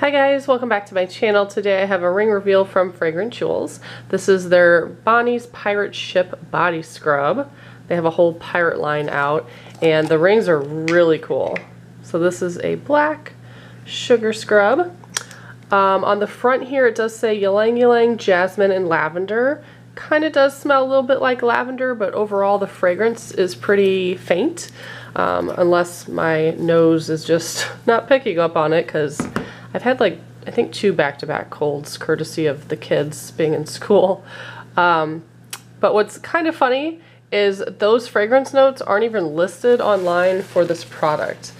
Hi guys, welcome back to my channel. Today I have a ring reveal from Fragrant Jewels. This is their Bonny's Pirate Ship Body Scrub. They have a whole pirate line out and the rings are really cool. So this is a black sugar scrub. On the front here it does say ylang ylang, jasmine, and lavender. Kind of does smell a little bit like lavender, but overall the fragrance is pretty faint. Unless my nose is just not picking up on it, because I've had like I think two back-to-back colds courtesy of the kids being in school. But what's kind of funny is those fragrance notes aren't even listed online for this product.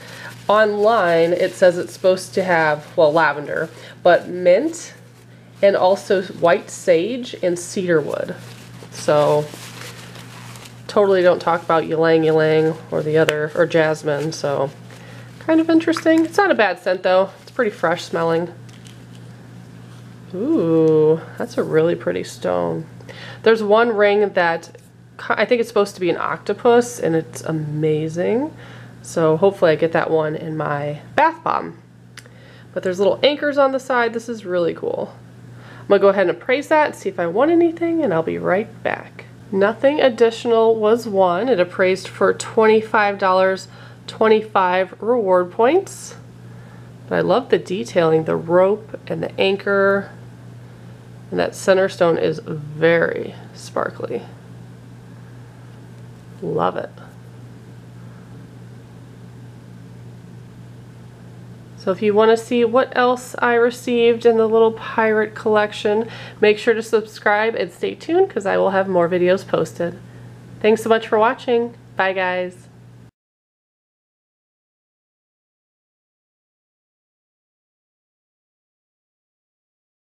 Online it says it's supposed to have, well, lavender, but mint and also white sage and cedarwood. So totally don't talk about ylang ylang or the other, or jasmine, so kind of interesting. It's not a bad scent though. It's pretty fresh smelling. Ooh, that's a really pretty stone. There's one ring that I think it's supposed to be an octopus and it's amazing. So hopefully I get that one in my bath bomb. But there's little anchors on the side. This is really cool. I'm gonna go ahead and appraise that and see if I want anything, and I'll be right back. Nothing additional was won. It appraised for $25, 25 reward points. But I love the detailing, the rope and the anchor, and that center stone is very sparkly. Love it. So if you want to see what else I received in the little pirate collection, make sure to subscribe and stay tuned because I will have more videos posted. Thanks so much for watching. Bye guys.